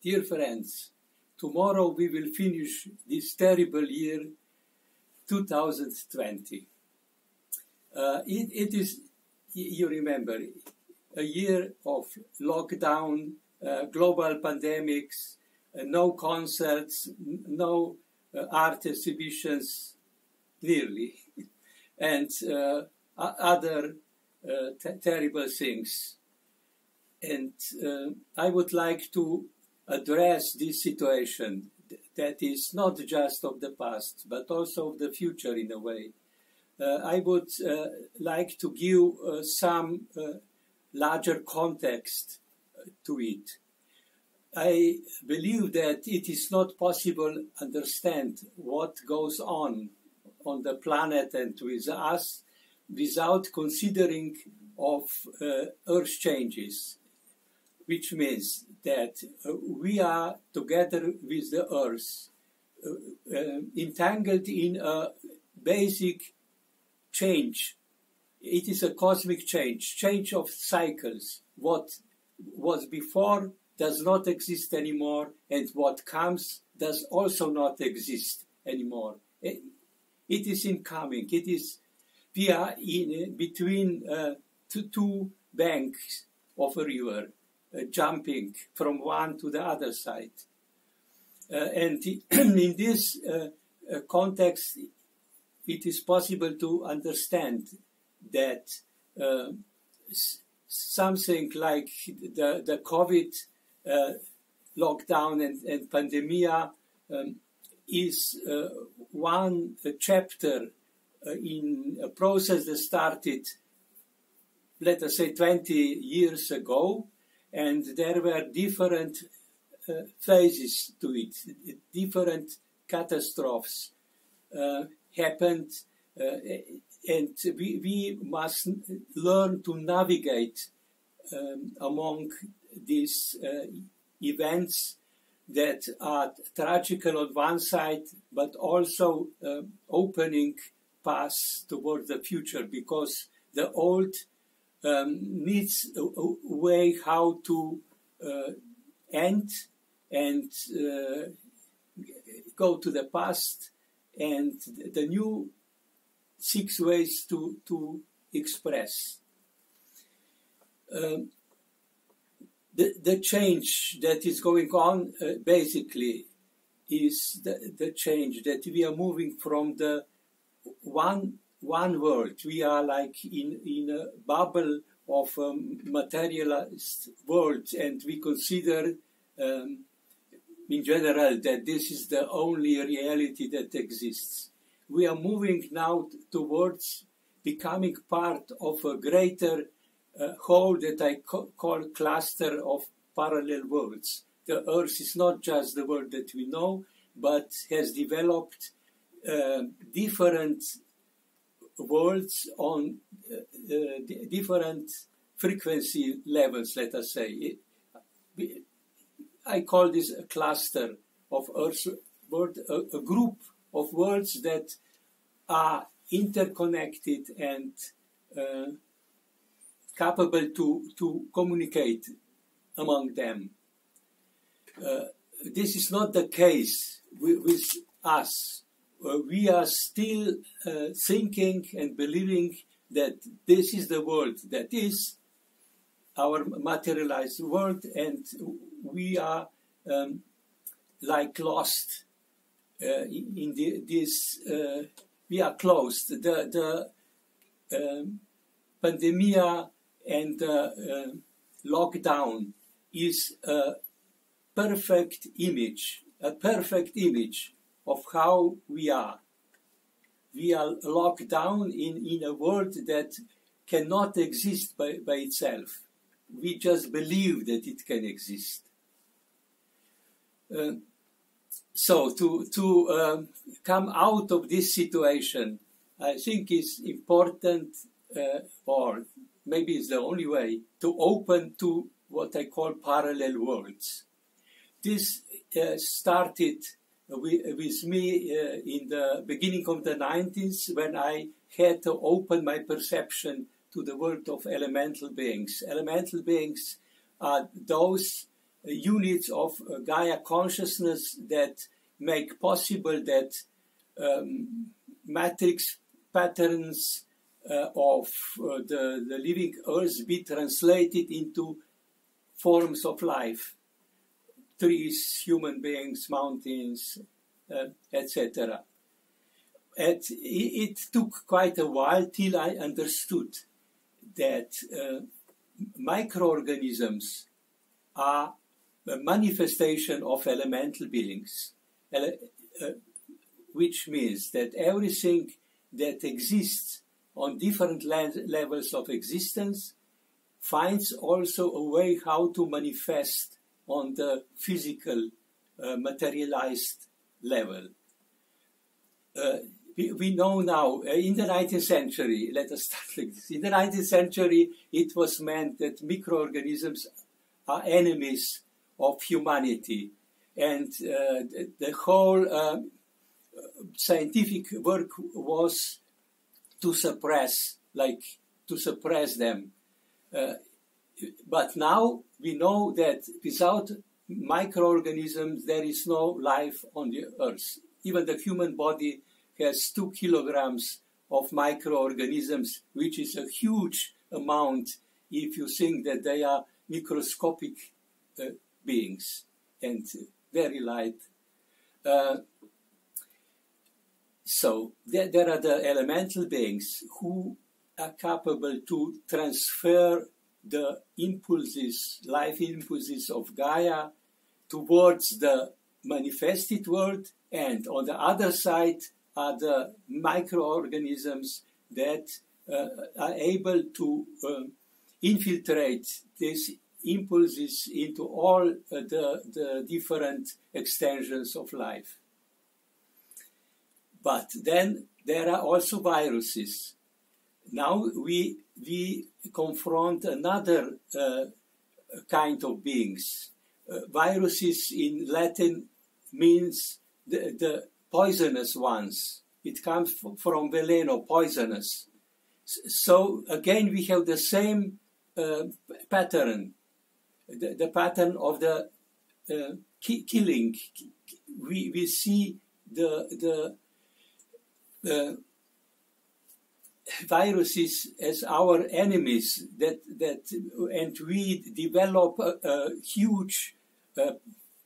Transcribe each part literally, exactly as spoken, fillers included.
Dear friends, tomorrow we will finish this terrible year two thousand twenty. Uh, it, it is, you remember, a year of lockdown, uh, global pandemics, uh, no concerts, no uh, art exhibitions, nearly, and uh, other uh, terrible things. And uh, I would like to address this situation that is not just of the past, but also of the future in a way. Uh, I would uh, like to give uh, some uh, larger context to it. I believe that it is not possible to understand what goes on on the planet and with us without considering of uh, Earth changes, which means that uh, we are together with the Earth, uh, uh, entangled in a basic change. It is a cosmic change, change of cycles. What was before does not exist anymore, and what comes does also not exist anymore. It is incoming. It is, we are in between uh, two, two banks of a river. Uh, jumping from one to the other side. Uh, and in this uh, uh, context, it is possible to understand that uh, something like the, the COVID uh, lockdown and, and pandemia um, is uh, one chapter uh, in a process that started, let us say, twenty years ago. And there were different uh, phases to it, different catastrophes uh, happened, uh, and we, we must learn to navigate um, among these uh, events that are tragical on one side, but also uh, opening paths towards the future, because the old Um, needs a, a way how to uh, end and uh, go to the past, and the new six ways to, to express. Um, the, the change that is going on uh, basically is the, the change that we are moving from the one One world. We are like in, in a bubble of a materialist world, and we consider um, in general that this is the only reality that exists. We are moving now towards becoming part of a greater uh, whole that I co call cluster of parallel worlds. The Earth is not just the world that we know, but has developed uh, different worlds on uh, uh, different frequency levels, let us say. It, we, I call this a cluster of Earth world, a, a group of worlds that are interconnected and uh, capable to, to communicate among them. Uh, this is not the case with, with us. We are still uh, thinking and believing that this is the world, that is our materialized world, and we are um, like lost uh, in the, this, uh, we are closed. The, the um, pandemia and the uh, lockdown is a perfect image, a perfect image of how we are. We are locked down in, in a world that cannot exist by, by itself. We just believe that it can exist. Uh, so to, to uh, come out of this situation, I think is important, uh, or maybe it's the only way, to open to what I call parallel worlds. This uh, started with me uh, in the beginning of the nineties, when I had to open my perception to the world of elemental beings. Elemental beings are those units of uh, Gaia consciousness that make possible that um, matrix patterns uh, of uh, the, the living earth be translated into forms of life, trees, human beings, mountains, uh, et cetera. And it took quite a while till I understood that uh, microorganisms are a manifestation of elemental beings, which means that everything that exists on different levels of existence finds also a way how to manifest on the physical, uh, materialized level. Uh, we, we know now, uh, in the nineteenth century, let us start like this, in the nineteenth century it was meant that microorganisms are enemies of humanity, and uh, the, the whole uh, scientific work was to suppress, like to suppress them. Uh, but now we know that without microorganisms there is no life on the earth. Even the human body has two kilograms of microorganisms, which is a huge amount if you think that they are microscopic uh, beings and very light. Uh, so there, there are the elemental beings who are capable to transfer the impulses, life impulses of Gaia towards the manifested world, and on the other side are the microorganisms that uh, are able to um, infiltrate these impulses into all uh, the, the different extensions of life. But then there are also viruses. Now we, we confront another uh, kind of beings. Uh, viruses in Latin means the, the poisonous ones. It comes from veleno, poisonous. So again we have the same uh, pattern, the, the pattern of the uh, ki killing. We, we see the, the uh, viruses as our enemies, that, that, and we develop a, a huge uh,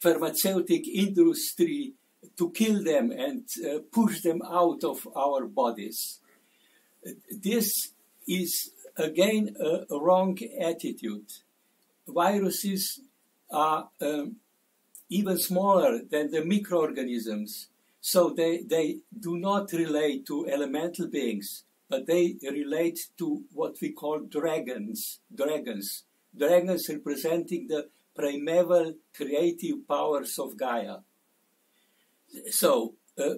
pharmaceutical industry to kill them and uh, push them out of our bodies. This is again a wrong attitude. Viruses are um, even smaller than the microorganisms, so they, they do not relate to elemental beings, but they relate to what we call dragons, dragons, dragons representing the primeval creative powers of Gaia. So, uh,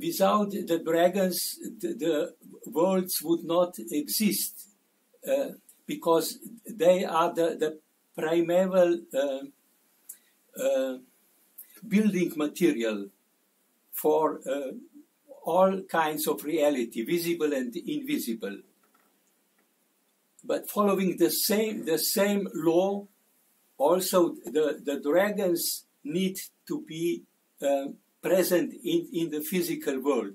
without the dragons, the, the worlds would not exist, uh, because they are the, the primeval uh, uh, building material for uh, all kinds of reality, visible and invisible. But following the same, the same law, also the, the dragons need to be uh, present in, in the physical world,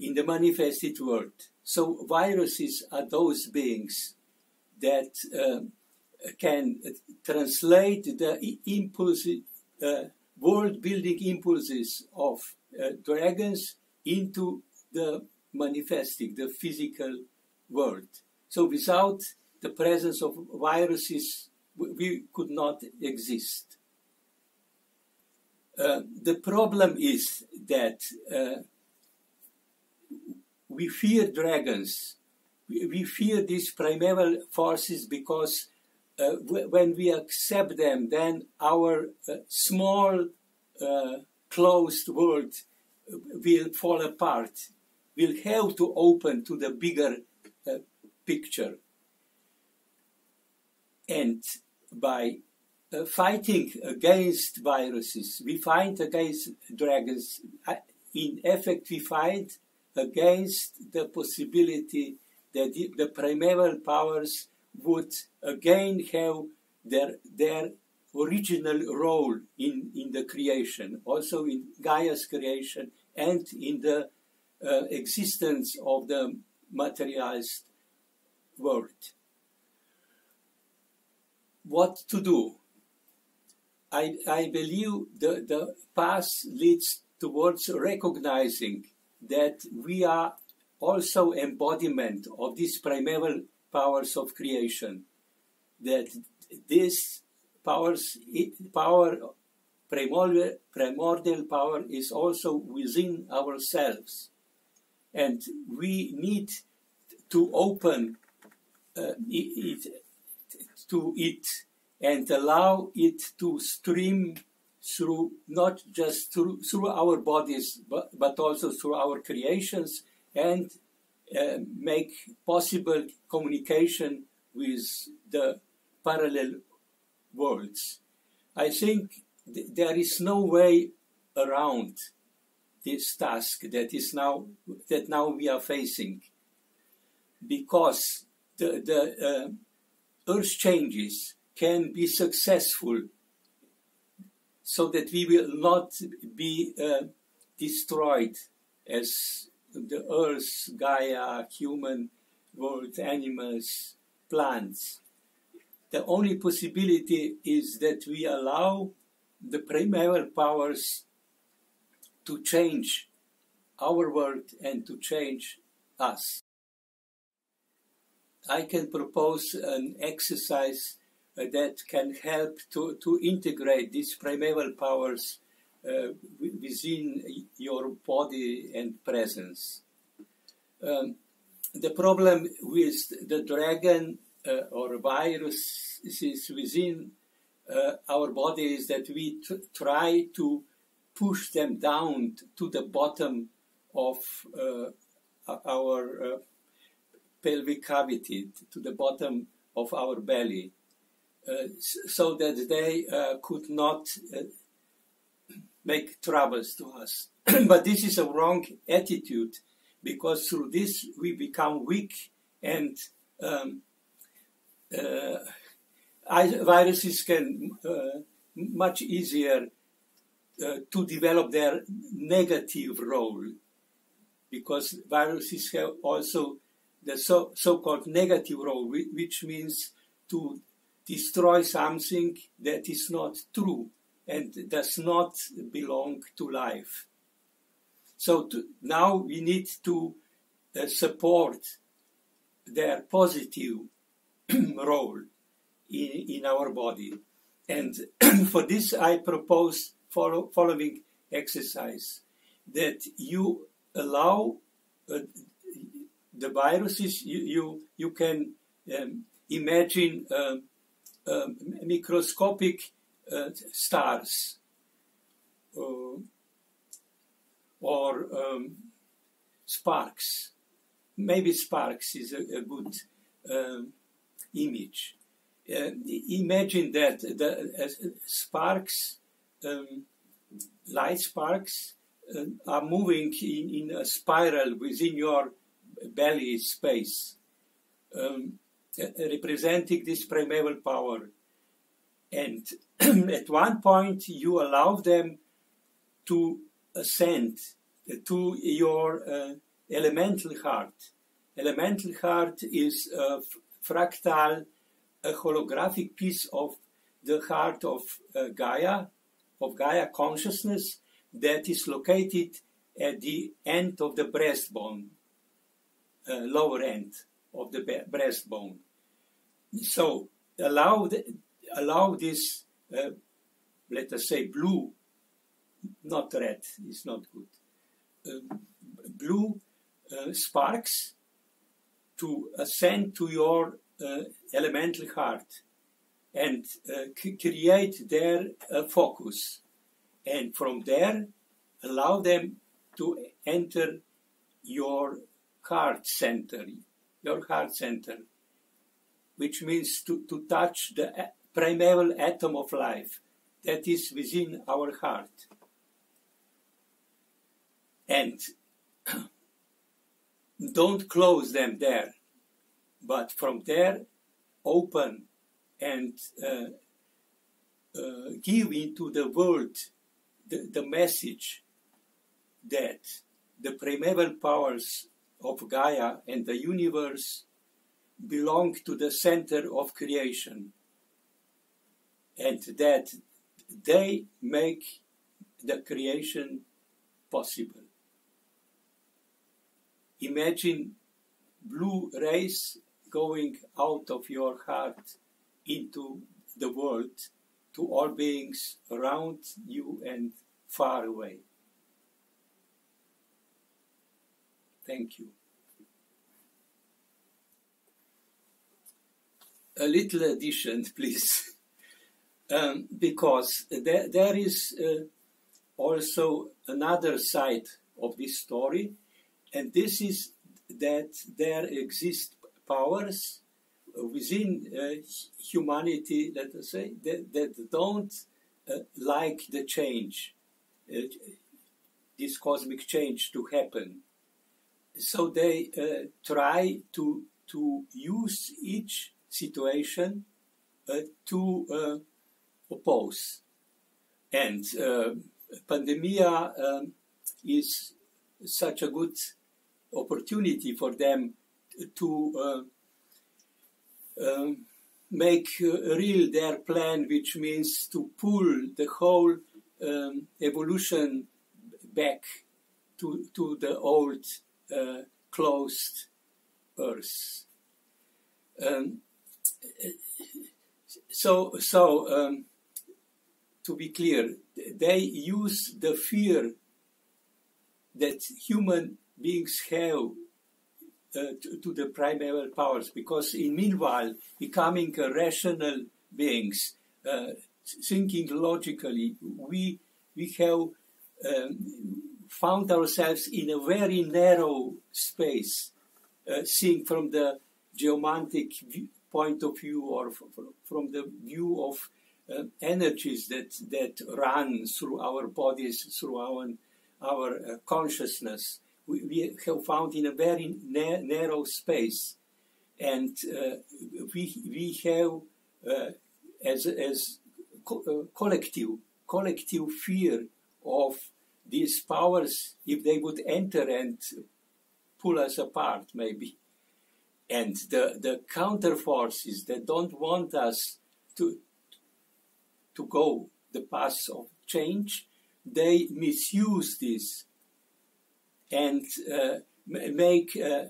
in the manifested world. So viruses are those beings that uh, can translate the impulses, uh, world-building impulses of uh, dragons into the manifesting, the physical world. So without the presence of viruses, we could not exist. Uh, the problem is that uh, we fear dragons. We, we fear these primeval forces because uh, when we accept them, then our uh, small, uh, closed world will fall apart. We'll have to open to the bigger uh, picture. And by Uh, fighting against viruses, we fight against dragons. In effect, we fight against the possibility that the, the primeval powers would again have their, their original role in, in the creation, also in Gaia's creation and in the uh, existence of the materialized world. What to do? I, I believe the, the path leads towards recognizing that we are also embodiment of these primeval powers of creation, that this powers, power, primordial, primordial power is also within ourselves. And we need to open uh, it, to it and allow it to stream through, not just through, through our bodies, but, but also through our creations, and uh, make possible communication with the parallel worlds. I think th there is no way around this task that is now that now we are facing, because the the uh, Earth changes can be successful, so that we will not be uh, destroyed as the Earth, Gaia, human world, animals, plants. The only possibility is that we allow the primeval powers to change our world and to change us. I can propose an exercise uh, that can help to, to integrate these primeval powers uh, within your body and presence. Um, the problem with the dragon uh, or virus is within uh, our body is that we tr try to push them down to the bottom of uh, our uh, pelvic cavity, to the bottom of our belly, uh, so that they uh, could not uh, make troubles to us. But this is a wrong attitude, because through this we become weak, and um, uh, viruses can uh, much easier uh, to develop their negative role, because viruses have also the so, so-called negative role, which means to destroy something that is not true and does not belong to life. So to, now we need to uh, support their positive role in, in our body. And for this I propose follow, following exercise, that you allow uh, the viruses, you, you, you can um, imagine uh, uh, microscopic uh, stars uh, or um, sparks. Maybe sparks is a, a good uh, image. Uh, imagine that the uh, sparks, um, light sparks, uh, are moving in, in a spiral within your belly space, um, representing this primeval power. And at one point you allow them to ascend to your uh, elemental heart. Elemental heart is a fractal, a holographic piece of the heart of uh, Gaia, of Gaia consciousness, that is located at the end of the breastbone. Uh, lower end of the breastbone. So allow the, allow this, uh, let us say blue, not red, it's not good, uh, blue uh, sparks to ascend to your uh, elemental heart and uh, create their uh, focus. And from there, allow them to enter your heart center, your heart center, which means to, to touch the primeval atom of life that is within our heart. And don't close them there, but from there open and uh, uh, giving to the world the, the message that the primeval powers of Gaia and the universe belong to the center of creation, and that they make the creation possible. Imagine blue rays going out of your heart into the world, to all beings around you and far away. Thank you. A little addition, please, um, because there, there is uh, also another side of this story, and this is that there exist powers within uh, humanity, let us say, that, that don't uh, like the change, uh, this cosmic change to happen. So they uh, try to, to use each situation uh, to uh, oppose. And uh, pandemia um, is such a good opportunity for them to uh, Uh, make uh, real their plan, which means to pull the whole um, evolution back to, to the old uh, closed Earth. Um, so, so um, to be clear, they use the fear that human beings have Uh, to, to the primeval powers, because in meanwhile becoming uh, rational beings, uh, thinking logically, we we have um, found ourselves in a very narrow space, uh, seeing from the geomantic view, point of view, or from the view of uh, energies that that run through our bodies, through our our uh, consciousness. We have found in a very na narrow space, and uh, we we have uh, as as co uh, collective collective fear of these powers if they would enter and pull us apart, maybe. And the the counter forces that don't want us to to go the path of change, they misuse this and uh, make uh,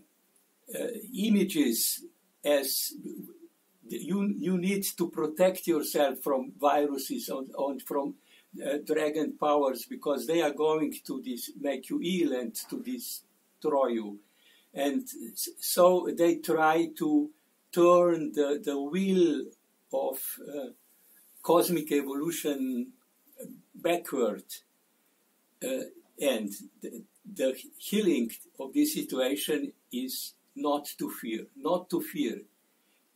uh, images as you, you need to protect yourself from viruses on, on from uh, dragon powers, because they are going to this, make you ill and to destroy you. And so they try to turn the, the wheel of uh, cosmic evolution backward. Uh, and the, The healing of this situation is not to fear, not to fear,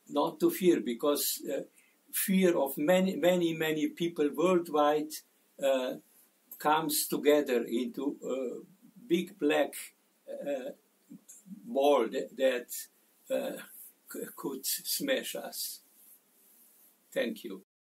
not to fear, because uh, fear of many, many, many people worldwide uh, comes together into a big black uh, ball that, that uh, could smash us. Thank you.